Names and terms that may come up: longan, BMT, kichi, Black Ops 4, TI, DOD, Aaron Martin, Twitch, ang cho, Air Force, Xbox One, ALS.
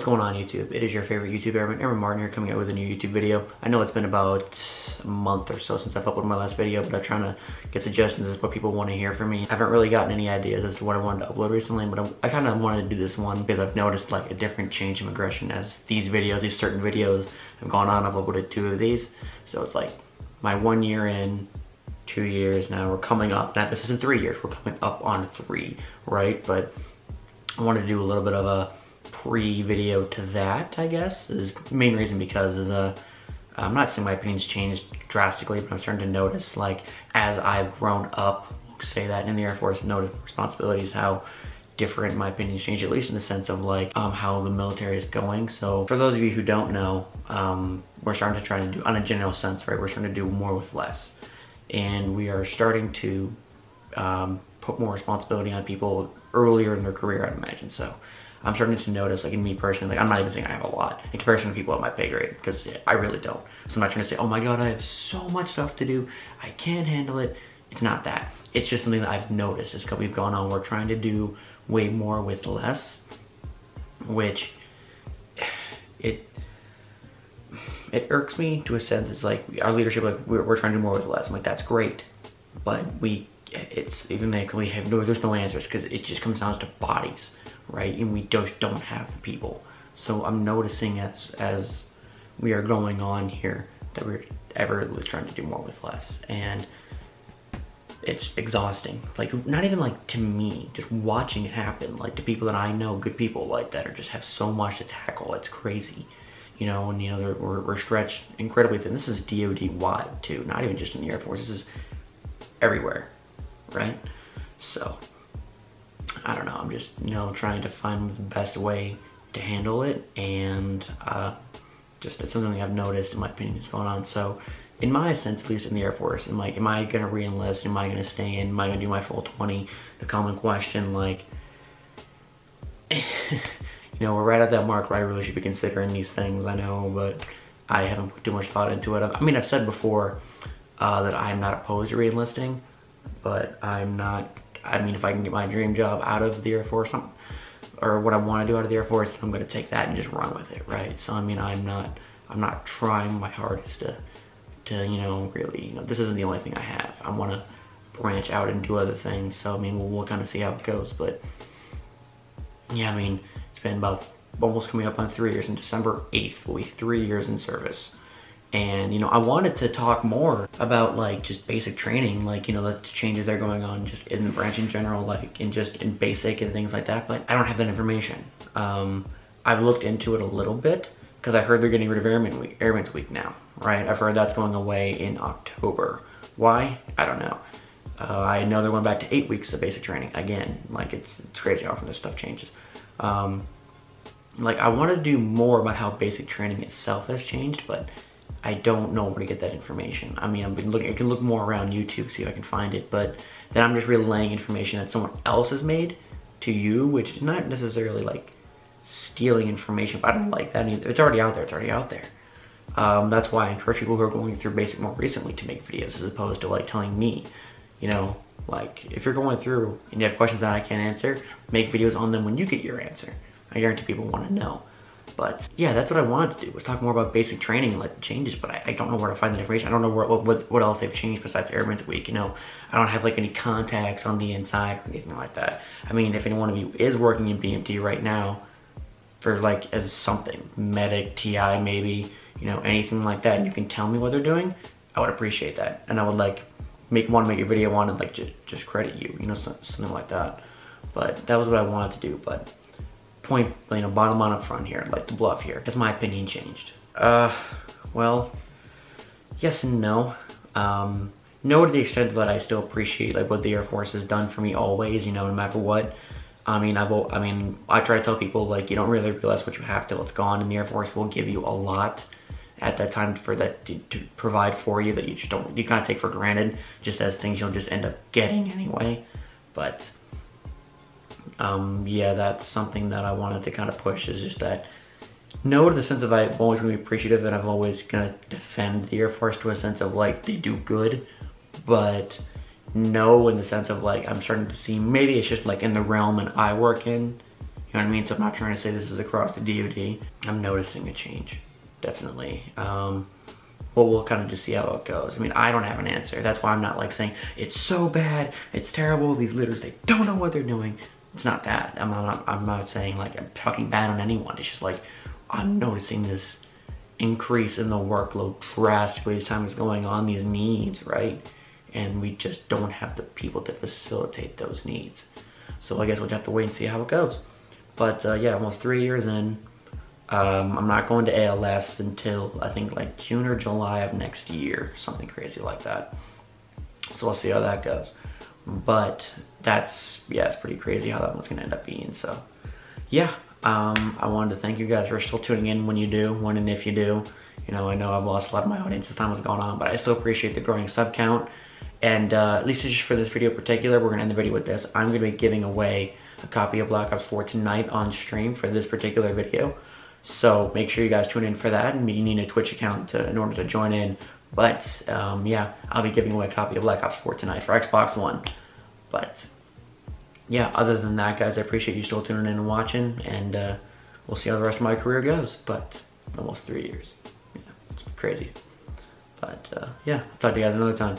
What's going on, YouTube? It is your favorite YouTuber, Aaron Martin here, coming out with a new YouTube video. I know it's been about a month or so since I've uploaded my last video, but I'm trying to get suggestions as to what people want to hear from me. I haven't really gotten any ideas as to what I wanted to upload recently, but I kind of wanted to do this one because I've noticed like a different change in aggression as these certain videos have gone on. I've uploaded 2 of these, so it's like my 1 year in, 2 years now. We're coming up. Now this isn't 3 years. We're coming up on 3, right? But I wanted to do a little bit of a pre-video to that, I guess, is the main reason, because I'm not saying my opinions changed drastically, but I'm starting to notice, like, as I've grown up, say that in the Air Force, notice responsibilities, how different my opinions change, at least in the sense of like how the military is going. So for those of you who don't know, we're starting to try to do, on a general sense, right, we're starting to do more with less, and we are starting to put more responsibility on people earlier in their career, I'd imagine. So I'm starting to notice, like in me personally, like I'm not even saying I have a lot in comparison to people at my pay grade, because I really don't. So I'm not trying to say, oh my God, I have so much stuff to do, I can't handle it. It's not that. It's just something that I've noticed is because we've gone on, we're trying to do way more with less, which it irks me to a sense. It's like our leadership, like we're trying to do more with less. I'm like, that's great, but it's even like we have no, there's no answers, because it just comes down to bodies, right? And we just don't have the people. So I'm noticing as we are going on here that we're ever trying to do more with less, and it's exhausting. Like, not even like to me, just watching it happen, like to people that I know, good people like that, or just have so much to tackle. It's crazy, you know. And you know, we're stretched incredibly thin. This is DOD wide too, not even just in the Air Force. This is everywhere, right? So I don't know, I'm just, you know, trying to find the best way to handle it, and just it's something I've noticed in my opinion is going on. So in my sense, at least in the Air Force, I'm like, am I gonna re-enlist? Am I gonna stay in? Am I gonna do my full 20? The common question, like, you know, we're right at that mark where I really should be considering these things, I know, but I haven't put too much thought into it. I mean, I've said before that I'm not opposed to re-enlisting, but I'm not, I mean, if I can get my dream job out of the Air Force, or what I want to do out of the Air Force, I'm going to take that and just run with it, right? So, I mean, I'm not trying my hardest to, you know, really, you know, this isn't the only thing I have. I want to branch out and do other things. So, I mean, we'll kind of see how it goes. But, yeah, I mean, it's been about almost coming up on 3 years. And December 8th will be 3 years in service. And, you know, I wanted to talk more about, like, just basic training, like, you know, the changes that are going on just in the branch in general, like, and just in basic and things like that, but I don't have that information. I've looked into it a little bit, because I heard they're getting rid of Airman's Week now, right? I've heard that's going away in October. Why? I don't know. I know they're going back to 8 weeks of basic training. Again, like, it's crazy how often this stuff changes. Like, I want to do more about how basic training itself has changed, but I don't know where to get that information. I mean, I've been looking, I can look more around YouTube, see if I can find it, but then I'm just relaying information that someone else has made to you, which is not necessarily like stealing information, but I don't like that either. It's already out there, it's already out there. That's why I encourage people who are going through basic more recently to make videos, as opposed to like telling me, you know, like if you're going through and you have questions that I can't answer, make videos on them when you get your answer. I guarantee people want to know. But yeah, that's what I wanted to do, was talk more about basic training and like the changes, but I don't know where to find that information. I don't know what else they've changed besides Airman's Week, you know. I don't have like any contacts on the inside or anything like that. I mean, if anyone of you is working in BMT right now for like as something, medic, TI maybe, you know, anything like that, and you can tell me what they're doing, I would appreciate that. And I would like make a video on and like just credit you, you know, something like that. But that was what I wanted to do. But point, you know, bottom line up front here, like the bluff here, has my opinion changed? Well, yes and no. No to the extent that I still appreciate like what the Air Force has done for me always, you know, no matter what. I mean, I try to tell people, like, you don't really realize what you have till it's gone, and the Air Force will give you a lot at that time for that to provide for you that you just don't, you kind of take for granted, just as things you'll just end up getting anyway. But yeah, that's something that I wanted to kind of push, is just that no to the sense of I'm always going to be appreciative, and I'm always going to defend the Air Force to a sense of like they do good, but no in the sense of like I'm starting to see, maybe it's just like in the realm and I work in, You know what I mean? So I'm not trying to say this is across the DOD. I'm noticing a change, definitely. Well, we'll kind of just see how it goes. I mean, I don't have an answer. That's why I'm not like saying, it's so bad, it's terrible, these leaders, they don't know what they're doing. It's not that. I'm not saying like I'm talking bad on anyone. It's just like, I'm noticing this increase in the workload drastically as time is going on, these needs, right? And we just don't have the people to facilitate those needs. So I guess we'll just have to wait and see how it goes. But yeah, almost 3 years in. I'm not going to ALS until I think like June or July of next year, something crazy like that. So we'll see how that goes. But that's, yeah, it's pretty crazy how that one's gonna end up being. So yeah, I wanted to thank you guys for still tuning in when you do, when and if you do. You know I've lost a lot of my audience as time was going on, but I still appreciate the growing sub count. And at least just for this video in particular, we're gonna end the video with this. I'm gonna be giving away a copy of Black Ops 4 tonight on stream for this particular video. So make sure you guys tune in for that, and you need a Twitch account in order to join in. But yeah, I'll be giving away a copy of Black Ops 4 tonight for Xbox One. But yeah, other than that, guys, I appreciate you still tuning in and watching, and we'll see how the rest of my career goes. But almost 3 years, yeah, it's crazy. But yeah, I'll talk to you guys another time.